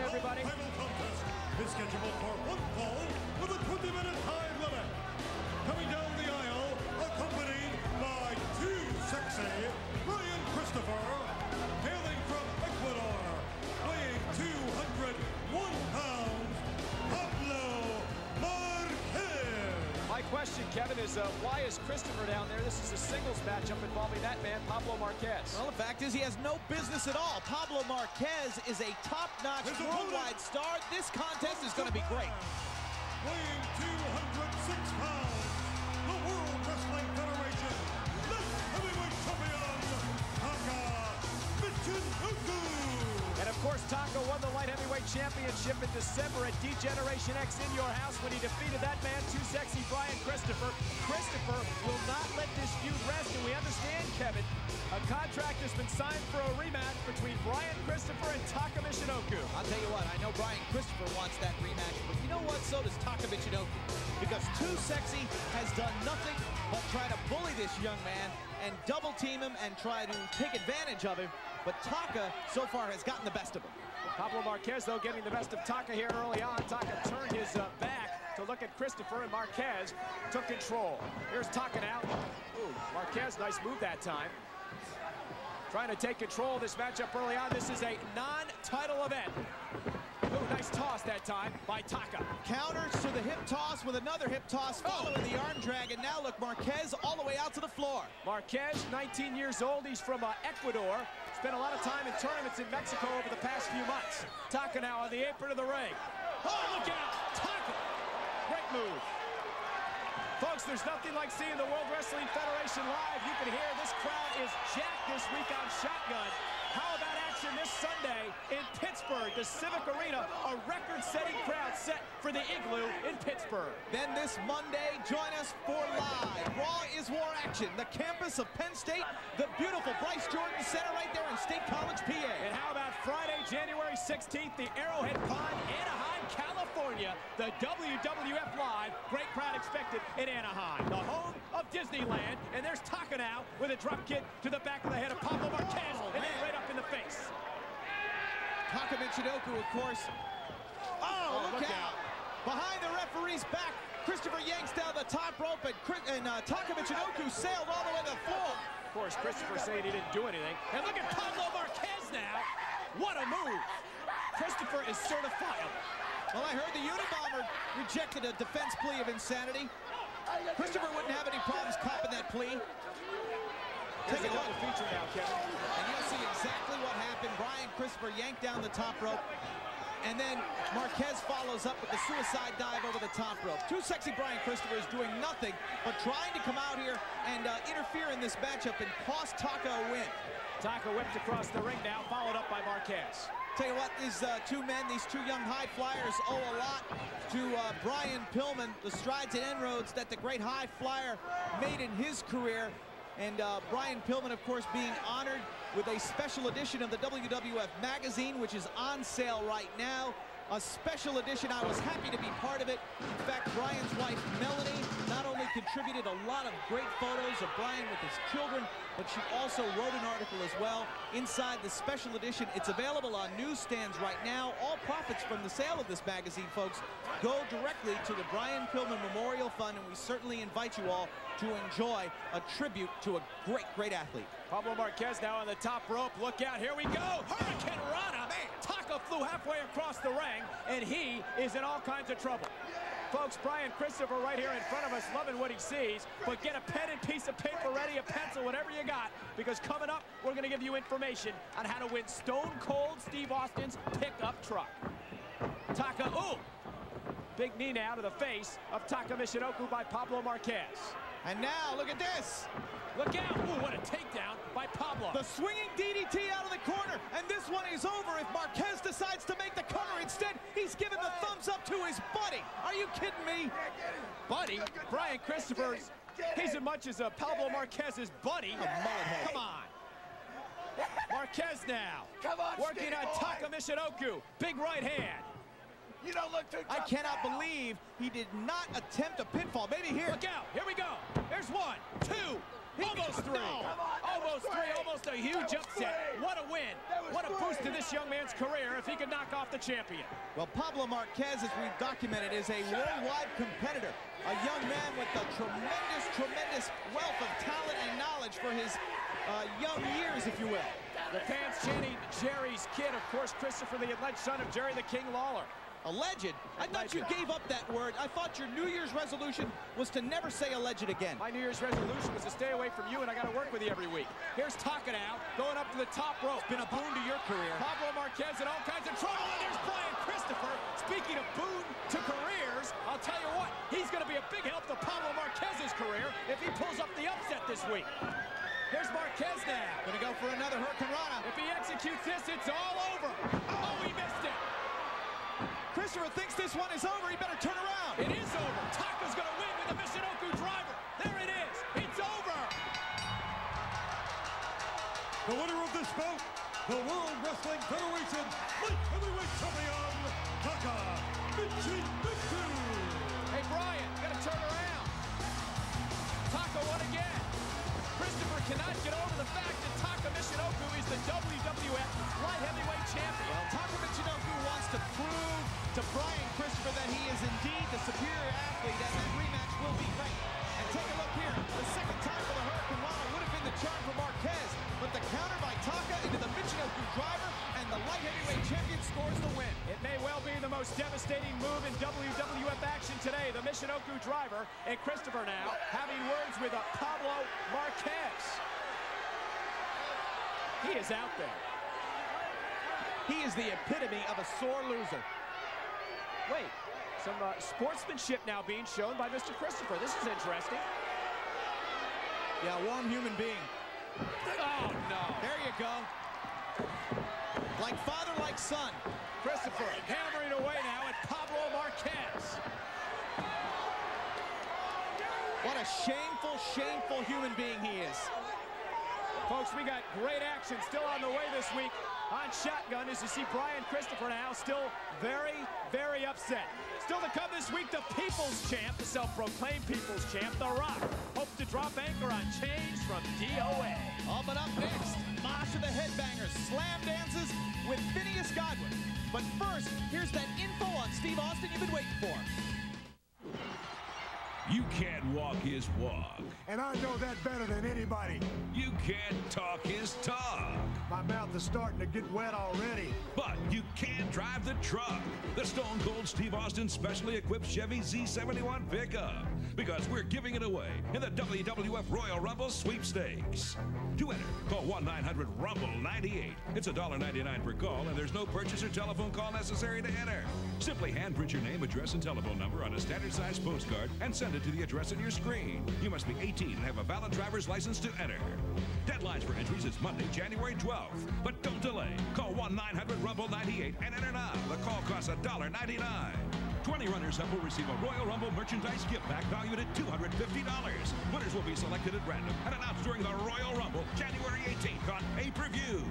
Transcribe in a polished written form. everybody. Final contest is scheduled for one fall with a 20-minute time limit. Coming down the aisle, accompanied by two sexy, Brian Christopher, hailing from Ecuador, weighing 201 pounds, Pablo Marquez. My question, Kevin, is why is Christopher down there? This is a singles matchup involving that man, Pablo Marquez. Well, the fact is he has no business at all. Pablo Marquez is a top-notch worldwide star. This contest is going to be great. Weighing 206 pounds, the World Wrestling Federation, light heavyweight champion, Taka Michinoku. And of course, Taka won the light heavyweight championship in December at D-Generation X in your house when he defeated that man, too sexy, Brian Christopher. Christopher will not let this feud rest, and we understand, Kevin, a contract has been signed for a rematch between Brian Christopher and Taka Michinoku. I'll tell you what, I know Brian Christopher wants that rematch, but you know what, so does Taka Michinoku, because Too Sexy has done nothing but try to bully this young man and double team him and try to take advantage of him, but Taka so far has gotten the best of him. Pablo Marquez, though, getting the best of Taka here early on. Taka turned his back to look at Christopher, and Marquez took control. Here's Taka now. Ooh, Marquez, nice move that time. Trying to take control of this matchup early on. This is a non-title event. Ooh, nice toss that time by Taka. Counters to the hip toss with another hip toss following the arm drag. And now look, Marquez all the way out to the floor. Marquez, 19 years old. He's from Ecuador. Spent a lot of time in tournaments in Mexico over the past few months. Taka now on the apron of the ring. Oh, look out, Taka. Great move. Folks, there's nothing like seeing the World Wrestling Federation live. You can hear this crowd is jacked this week on Shotgun. How about action this Sunday in Pittsburgh, the Civic Arena, a record-setting crowd set for the Igloo in Pittsburgh. Then this Monday, join us for live Raw is War action, the campus of Penn State, the beautiful Bryce Jordan Center right there in State College, PA. And how about Friday, January 16th, the Arrowhead Pond, Anaheim, California, the WWF Live, great crowd expected in Anaheim, the home of Disneyland, and there's Taka now with a drop kick to the back of the head of Pablo Marquez, and then right up in the face. Taka Michinoku, of course. Oh, look out. Behind the referee's back, Christopher yanks down the top rope, and Taka Michinoku sailed all the way to the floor. Of course, Christopher saying he didn't do anything. And look at Pablo Marquez now. What a move. Christopher is certifiable. Well, I heard the Unabomber rejected a defense plea of insanity. Christopher wouldn't have any problems copping that plea. Take a look. Feature now, Kevin. And you'll see exactly what happened. Brian Christopher yanked down the top rope, and then Marquez follows up with the suicide dive over the top rope. Too Sexy Brian Christopher is doing nothing but trying to come out here and interfere in this matchup and cost Taka a win. Taka whipped across the ring now, followed up by Marquez. Tell you what, these two men, these two young high flyers owe a lot to Brian Pillman, the strides and inroads that the great high flyer made in his career. And Brian Pillman, of course, being honored with a special edition of the WWF magazine, which is on sale right now. A special edition, I was happy to be part of it. In fact, Brian's wife, Melanie, not only contributed a lot of great photos of Brian with his children, but she also wrote an article as well inside the special edition. It's available on newsstands right now. All profits from the sale of this magazine, folks, go directly to the Brian Pillman Memorial Fund, and we certainly invite you all to enjoy a tribute to a great, great athlete. Pablo Marquez now on the top rope. Look out, here we go, Hurricane Rana. Taka flew halfway across the ring, and he is in all kinds of trouble. Folks, Brian Christopher right here in front of us, loving what he sees, but get a pen and piece of paper ready, a pencil, whatever you got, because coming up, we're going to give you information on how to win Stone Cold Steve Austin's pickup truck. Taka, ooh! Big knee now to the face of Taka Michinoku by Pablo Marquez. And now, look at this. Look out. Ooh, what a takedown by Pablo. The swinging DDT out of the corner, and this one is over if Marquez decides to make the cover. Instead, he's giving the thumbs up to his buddy. Are you kidding me? Buddy? Brian Christopher, he's as much as Pablo Marquez's buddy. Come on. Marquez now. Come on, working on Taka Michinoku. Big right hand. You don't look too tough. I cannot believe he did not attempt a pinfall. Maybe here. Look out. Here we go. There's one, two, Almost three. Almost three. Almost a huge upset. What a win. What a boost to this young man's career if he could knock off the champion. Well, Pablo Marquez, as we've documented, is a worldwide competitor. A young man with a tremendous, tremendous wealth of talent and knowledge for his young years, if you will. The fans chanting Jerry's kid, of course, Christopher, the alleged son of Jerry the King Lawler. Alleged? I thought you gave up that word. I thought your New Year's resolution was to never say alleged again. My New Year's resolution was to stay away from you, and I got to work with you every week. Here's Taka now, going up to the top rope. It's been a boon to your career. Pablo Marquez in all kinds of trouble, and there's Brian Christopher. Speaking of boon to careers, I'll tell you what, he's going to be a big help to Pablo Marquez's career if he pulls up the upset this week. Here's Marquez now. Gonna go for another Hurricane Rana. If he executes this, it's all over. Oh, he missed it. Christopher thinks this one is over. He better turn around. It is over. Taka's gonna win with the Michinoku driver. There it is. It's over. The winner of this bout, the World Wrestling Federation Light Heavyweight Champion, Taka Michinoku. Hey, Brian, gotta turn around. Taka won again. Christopher cannot get over the fact that Taka Michinoku is the WWF Light Heavyweight Champion. Well, Taka Michinoku wants to prove to Brian Christopher that he is indeed the superior athlete, and that rematch will be great. And take a look here. The second time for the Hurricane Rana would have been the charm for Marquez, but the counter by Taka into the Michinoku driver, and the Light Heavyweight Champion scores the win. It may well be the most devastating move in WWF action today, the Michinoku driver, and Christopher now having words with Pablo Marquez. He is out there. He is the epitome of a sore loser. Wait, some sportsmanship now being shown by Mr. Christopher. This is interesting. Yeah, warm human being. Oh, no. There you go. Like father, like son. Christopher hammering away now at Pablo Marquez. What a shameful, shameful human being he is. Folks, we got great action still on the way this week on Shotgun, as you see Brian Christopher now still very, very upset. Still to come this week, the People's Champ, the self-proclaimed People's Champ, The Rock, hopes to drop anchor on change from DOA. All but up next, Mosh the Headbanger slam dances with Phineas Godwin. But first, here's that info on Steve Austin you've been waiting for. You can't walk his walk. And I know that better than anybody. You can't talk his talk. My mouth is starting to get wet already. But you can drive the truck. The Stone Cold Steve Austin specially equipped Chevy Z71 pickup. Because we're giving it away in the WWF Royal Rumble sweepstakes. To enter, call 1-900-RUMBLE-98. It's $1.99 per call, and there's no purchase or telephone call necessary to enter. Simply hand print your name, address, and telephone number on a standard-sized postcard and send to the address on your screen. You must be 18 and have a valid driver's license to enter. Deadlines for entries is Monday, January 12th. But don't delay. Call 1-900-RUMBLE-98 and enter now. The call costs $1.99. 20 runners up will receive a Royal Rumble merchandise gift pack valued at $250. Winners will be selected at random and announced during the Royal Rumble, January 18th on pay-per-view.